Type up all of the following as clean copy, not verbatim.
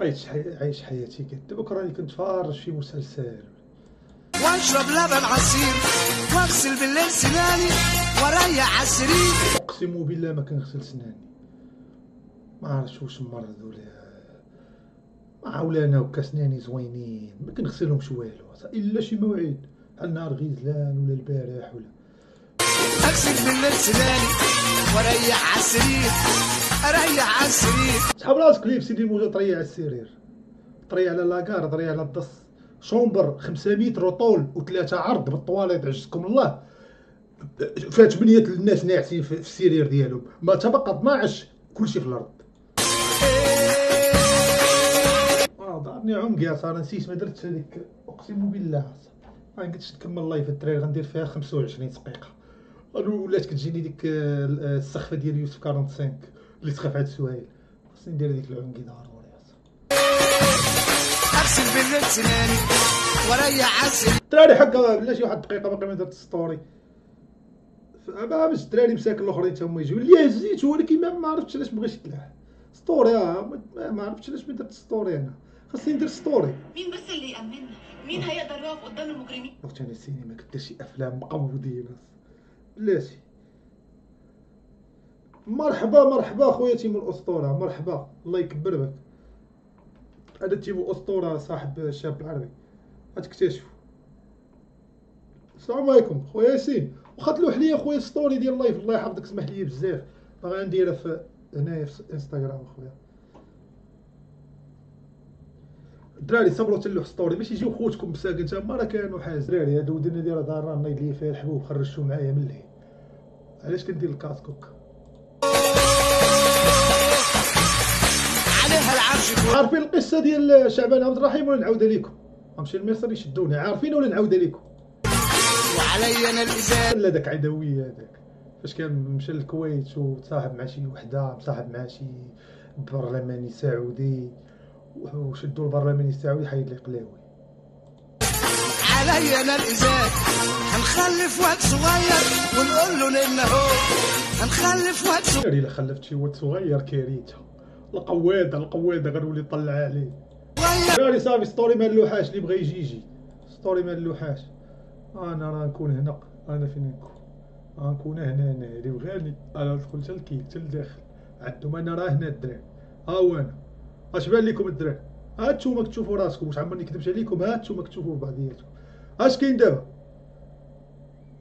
بقيت عايش حياتي كدا، دابا راني كنتفرج في مسلسل ونشرب لبن عصير ونغسل بالليل سناني وريح عالسرير. اقسم بالله ما كنغسل سناني، ما عرفتش واش مرض ولا معولانه، وكا سناني زوينين ما كنغسلهمش والو الا شي موعد بحال نهار غيزلان ولا البارح ولا اغسل بالليل سناني وريح عالسرير اريح على السرير. سحب راسك ليه سيدي موجه، طريح على السرير، طريح على لاكار، طريح على الدص، شومبر 500 رطول و3 عرض بالطواليط، عجزكم الله. فات 8 الناس ناعسين في السرير ديالهم، ما تبقى 12 كلشي في الارض. ضرني عمقي صار، نسيت ما درتش هذيك، اقسم بالله ما قدرتش نكمل لايف الدراري، غندير فيها 25 دقيقه. ولات كتجيني ديك السخفه ديال يوسف 45 اللي تخاف عاد سهيل، خصني ندير هذيك العنقي ضروري. اغسل بالليل سناني وريح عسل. الدراري حكا بلا شي واحد دقيقه باقي ما درت السطوري، باش الدراري مساكن الاخرين تا هما يجيو اللي هزيت، ولكن ما عرفتش علاش مبغيش يطلع سطوري، ما عرفتش علاش ما درت سطوري، انا خصني ندير سطوري. مين بس اللي يامننا؟ مين هيقدر يقف قدام المجرمين؟ اختي انا السينما كدير شي افلام مقودين بلاتي. مرحبا مرحبا خوياتي من الاسطوره، مرحبا الله يكبر بك. هذا تيبو اسطوره صاحب الشاب العربي، غتكتشفوا. السلام عليكم خوياتي، واخا تلوح ليا خويا ستوري ديال لايف الله يحفظك، سمح لي بزاف باغي نديرها في هنايا في انستغرام. خويا الدراري صبروا تلوح ستوري باش يجيو خوتكم مساكن تا هما راه كانوا حاز. الدراري هذا ودنا ديال دارنا الله يدلي فيها الحبوب، خرجتو معايا من الليل، علاش كندير الكاسكوك عارفين القصه ديال شعبان عبد الرحيم ولا نعاودها لكم؟ غنمشي لمصر يشدوني، عارفين ولا نعاودها لكم؟ وعلي انا الازال. لا داك عدويه، هذاك فاش كان مشى للكويت وتصاحب مع شي وحده، مصاحب مع شي برلماني سعودي، وشدوا البرلماني السعودي حيد لي قلاوي. علي انا الازال، غنخلف واحد صغير ونقول له انه غنخلف واحد صغير. الا خلفت شي ولد صغير كارثه، القواده القواده غنولي نطلع عليه. راني صافي ستوري ما نلوحاش، اللي بغى يجي يجي ستوري ما نلوحاش. انا راه نكون هنا، انا فين نكون؟ غنكون هنا انا، اللي بغاني انا ندخل حتى الكيل حتى لداخل عندهم، انا راه هنا الدراري، ها هو انا. اش بان لكم الدراري؟ ها نتوما كتشوفوا راسكم، واش عمرني كذبت عليكم؟ ها نتوما كتشوفوا بعضياتكم اش كاين دابا.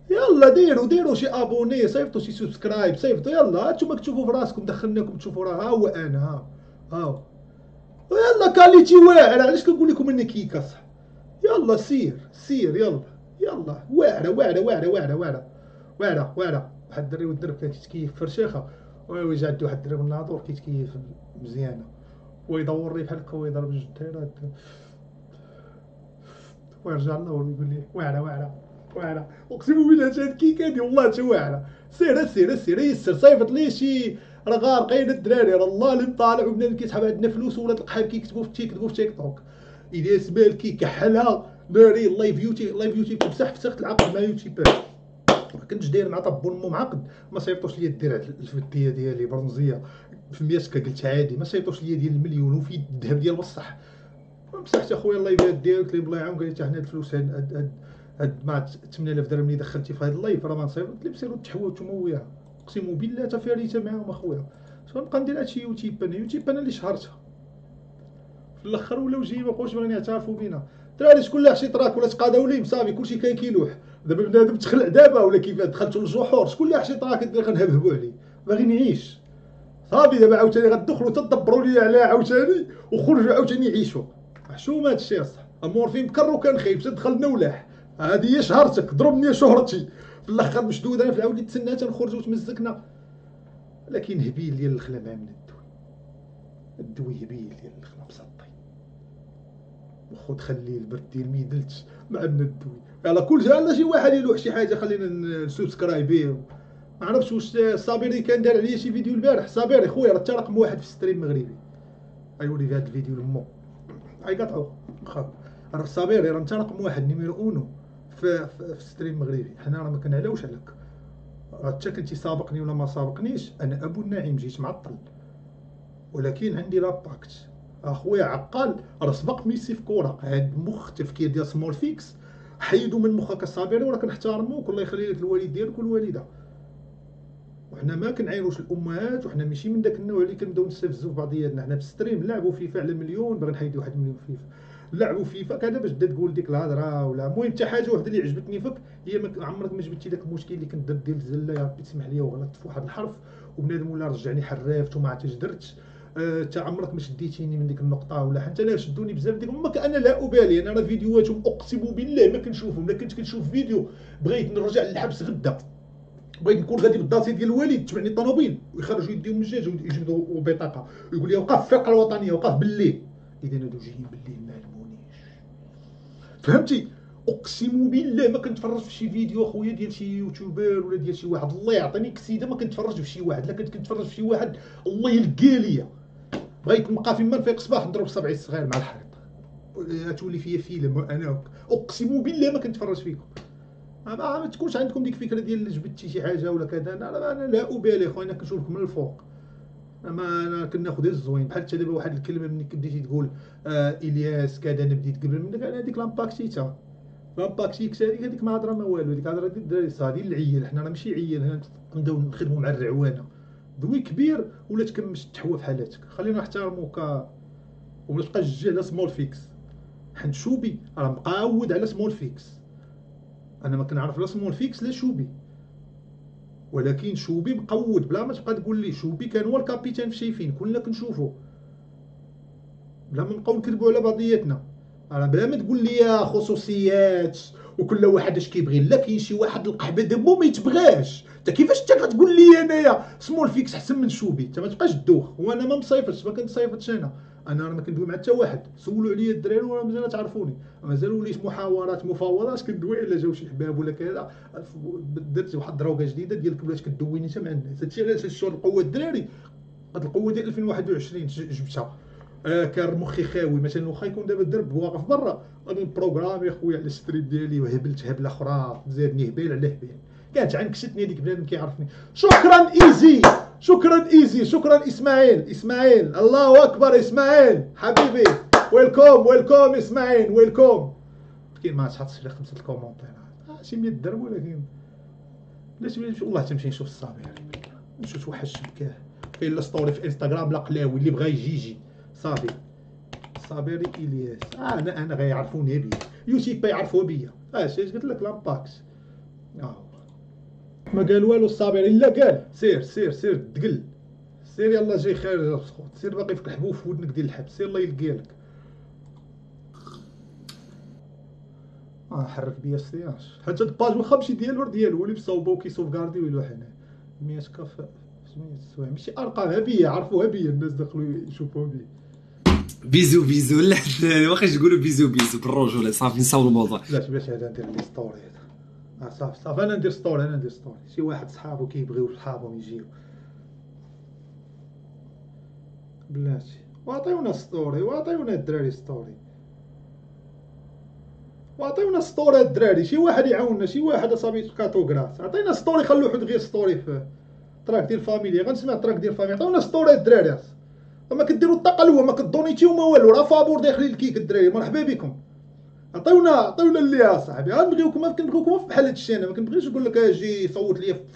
يلا ديروا شي ابوني، صيفطوا شي سبسكرايب، صيفطوا، يلا هانتوما كتشوفوا في راسكم، دخلناكم تشوفوا راه ها هو انا، ها يلا كاليتي واعره، علاش كنقول لكم انك كيكا صح؟ يلا سير يلا واعره. واحد الدري والدرب كان كيتكيف فرشيخه، ويجي عندو واحد الدري بالناطور كيتكيف مزيانه ويدور لي بحال هكا ويضرب جوج الدايرات ويرجع للور ويقول لي واعره. اقسم بالله هاد الكيكه هادي والله تا واعره. سير يسر، صيفط لي شي، راه غارقين الدراري، راه الله اللي مطالع، وبنادم كيسحب عندنا فلوس، ولاد القحاب كيكتبوا في تيك توك اذا سمال الكيكه حلها ناري. الله يبيوتي بصح فسخت العقد مع يوتيوب، ما كنتش داير مع طب ومو عقد، ما صيفطوش لي الدرع الفديه ديالي برونزيه في 100 كا، قلت عادي ما صيفطوش لي ديال المليون وفي الذهب ديال بصح مسحت اخويا. الله يبارك ديالك الله يعاون. قال لي حتى حنا الفلوس هاد مع 8000 درهم اللي دخلتي في هاد اللايف راه ما نصيفط لي، بسيرو تحواو نتوما وياها، اقسم بالله تا فاريته معاهم اخويا. شنو غنبقى ندير هادشي؟ يوتيوب انا اللي شهرتها في الاخر، ولاو جاي مابقاوش باغيين يعترفوا بينا. الدراري شكون اللي عشي طراك ولا تقاداو ليه مصافي، كلشي كان كيلوح دابا، بنادم تخلع دابا ولا كيف دخلتو للجحور. شكون اللي عشي طراك الدراري غنهبهبوا عليه، باغي نعيش صافي. دابا عاوتاني غتدخلوا تدبروا لي عليها عاوتاني، وخرجوا عاوتاني يعيشوا حشومه. هادشي صح، مورفين بكر وكان خايب تدخلنا ولاح. هادي هي شهرتك، ضربني شهرتي في الاخر مشدود، انا في العاود اللي تسنى تنخرج وتمزكنا. لكن هبيل ديال الخلا مع من الدوي هبيل ديال الخلا مسطي، وخد خلي البرد ديال ميدلتش مع من الدوي. يلاه كل شي واحد يلوح شي حاجه، خلينا نسبسكرايبيه. ما عرفتش واش صابيري كان دار عليا شي فيديو البارح. صابيري خويا راه انت رقم واحد في الستريم المغربي، غيوري في هذا الفيديو لمو غيقطعو خا. راه صابيري راه انت رقم واحد نيميرو اونو في الستريم المغربي، حنا راه ما كنعلاوش عليك، راه انت كنتي سابقني ولا ما سابقنيش، انا ابو النعيم جيت معطل، ولكن عندي لاباكت اخويا عقال راه سبق ميسي في كره. هاد مخ التفكير ديال سمول فيكس حيدو من مخك الصابري، وراه كنحترموك الله يخلي لك الوالد ديالك والوالده، وحنا ما كنعايروش الامهات، وحنا ماشي من داك النوع اللي كنبداو نستفزو في بعضياتنا. حنا في ستريم لعبوا فيفا على مليون، باغي نحيدو 1 مليون فيفا، لعبوا فيفا كذا باش تبدا تقول ديك الهضره. ولا المهم حتى حاجه وحده اللي عجبتني فيك هي ما عمرك ما جبتي داك المشكل اللي كنت درت ديال الزله، يا ربي تسمح لي وغلطت في واحد الحرف وبنادم ولا رجعني حرافت وما عرفتش درت، حتى عمرك ما شديتيني من ديك النقطه ولا حتى انا شدوني بزاف ديالهم. ما كان لا ابالي انا، راه فيديوهاتهم اقسم بالله ما كنشوفهم. الا كنت كنشوف فيديو بغيت نرجع للحبس غدا، بغيت نكون غادي بالداسي ديال الوالد تبعني الطوموبيل ويخرجوا يديهم من الجاج ويجبدوا بطاقه ويقول لي وقف الفرقه الوطنيه، وقف بالليل. اذا هادو جايين بالليل ما علمونيش، فهمتي؟ اقسم بالله ما كنتفرج في شي فيديو اخويا ديال شي يوتيوبر ولا ديال شي واحد، الله يعطيني كسيده ما كنتفرج في شي واحد. لا كنت كنتفرج في شي واحد الله يلقى ليا، بغيت نبقى فين ما نفيق صباح نضرب صبعي الصغير مع الحيط تولي فيا فيلم انا. اقسم بالله ما كنتفرج فيكم، ما تكونش عندكم ديك الفكره ديال جبدتي شي حاجه ولا كذا. انا لا ابالي اخويا، انا كنشوفكم من الفوق، انا كناخذ الزوين بحال حتى دابا واحد الكلمه مني بديتي تقول الياس كذا انا بديت قبل منك، انا هذيك لامباكتيتا لامباكتيك هذيك، هذيك ما هضره ما والو، هذيك هضره ديال الدراري الصادي العيال. حنا راه ماشي عيال، هنا نبداو نخدموا مع الرعوانه. دوي كبير ولا تكمش تحوى في حالاتك، خلينا نحترموك وما تبقاش تجي على سمول فيكس. حنت شوبي راه مقاود على سمول فيكس، انا ما كنعرف لا سمول فيكس لا شوبي، ولكن شوبي مقود. بلا ما تبقى تقول لي شوبي كان هو الكابيتان في شايفين كلنا كنشوفوه، بلا ما نبقاو نكذبوا على بعضياتنا. راه بلا ما تقول لي خصوصيات وكل واحد اش كيبغي، لا كاين شي واحد القحبه دابو ما يتبغاش. انت كيفاش انت كتقول لي انايا سمول فيكس احسن من شوبي؟ انت ما تبقاش دوخ. وانا ما مصيفطش، ما كنصيفطش انا راه ما كندوي مع حتى واحد. سولوا عليا الدراري وراه مازال تعرفوني، مازال وليت محاورات مفاوضات كندوي الا جاو شي حباب ولا كذا. درت واحد الدروكه جديده ديالك بلات كدويني حتى مع الناس. هادشي علاش الشهور القوه الدراري، هاد القوه ديال 2021 جبتها. كان مخي خاوي مثلا، واخا يكون دابا الدرب واقف برا غادي نبروغرامي خويا على الستريم ديالي، وهبلت هبله اخرى زادني هبال على هبال. كانت عنكستني هذيك بنادم كيعرفني. شكرا ايزي، شكرا ايزي، شكرا اسماعيل. اسماعيل الله اكبر، اسماعيل حبيبي ويلكم ويلكم اسماعيل ويلكم. كاين ما تحطش غير 5 الكومونتير شي 100 درهم، ولكن علاش والله تمشي نشوف الصابيري نشوف واحد الشبكه كاين لا ستوري في انستغرام لا قلاوي اللي بغى يجي صافي. صابري الياس انا غيعرفوني بيا، يوتيوب يعرفوا بيا. اش قلت لك لامباكس ما قال والو الصابري، الا قال سير سير سير تقل سير، يلا جاي خارج السخوط، سير باقي فيك الحبوب في ودنك ديال الحبس، سير الله يلقالك. حرك بيا السياج حتى الباج الخمسي ديالو هو اللي مصوبه وكيسوفكاردي ويلو حنا 100 كف سميت السوايع، ماشي ارقام هبيه عرفوها بيا الناس، دخلوا يشوفوها بيا. بيزو بيزو، لا واخا تقولوا بيزو بيزو بالرجوله صافي نصاوب الموضوع. لا باش هذا ندير لي ستوري هذا صافي انا ندير ستوري. شي واحد صحابو كيبغيو صحابهم يجيو بلاتي، واعطيونا ستوري، واعطيونا الدراري ستوري، واعطيونا ستوري الدراري. شي واحد يعاوننا، شي واحد اصاحبي كاتوغراس عطينا ستوري، خلو حد غير ستوري في تراك ديال الفاميليا، غنسمع تراك ديال الفاميليا. عطاونا ستوري الدراري، ما كديروا التقلوه ما كدونيتيو ما والو، راه فابور داخلين الكيك الدراري مرحبا بكم. عطيونا اللي يا صاحبي، غنبغيوكم ما كنبغيوكم بحال هادشي. انا ما كنبغيش نقول لك اجي صوت ليا